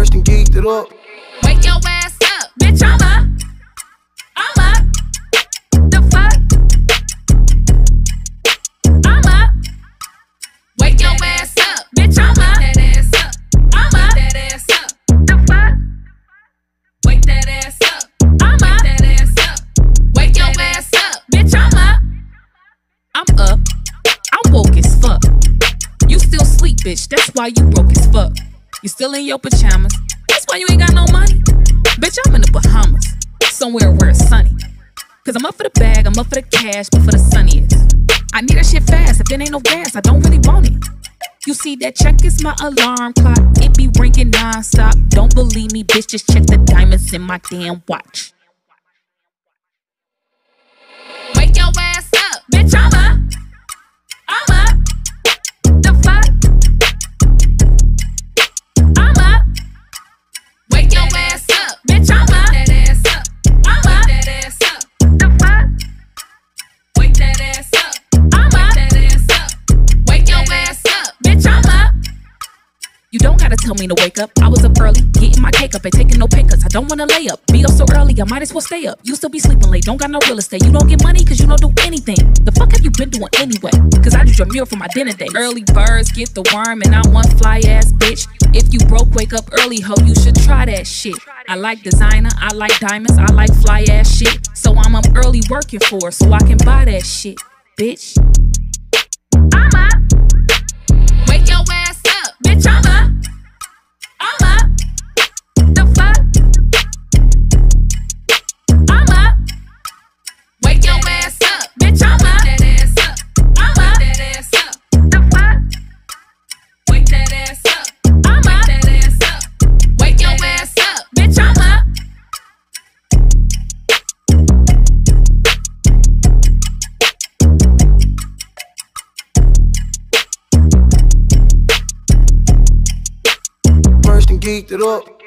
first and geeked it up. Wake your ass up, bitch, I'm up. I'm up. The fuck? I'm up. Wake your ass up, bitch, I'm up. That ass up. I'm up. That ass up. The fuck? Wake that ass up. I'm up. That ass up. Wake your ass up, bitch, I'm up. I'm up. I'm woke as fuck. You still sleep, bitch, that's why you broke as fuck. You still in your pajamas, that's why you ain't got no money. Bitch, I'm in the Bahamas, somewhere where it's sunny. Cause I'm up for the bag, I'm up for the cash, but for the sunniest. I need that shit fast, if there ain't no gas, I don't really want it. You see, that check is my alarm clock, it be ringing non-stop. Don't believe me, bitch, just check the diamonds in my damn watch. Wake your ass up, bitch, I'm up. I'm up. The fuck? You don't gotta tell me to wake up. I was up early, getting my cake up, ain't taking no pay cuts. I don't wanna lay up, be up so early, I might as well stay up. You still be sleeping late, don't got no real estate. You don't get money cause you don't do anything. The fuck have you been doing anyway? Cause I just your meal for my dinner date. Early birds get the worm and I'm one fly ass bitch. If you broke, wake up early, ho, you should try that shit. I like designer, I like diamonds, I like fly ass shit. So I'm up early working for her, so I can buy that shit, bitch. I'm up. Wake your ass up, bitch, I'm up. Geeked it up.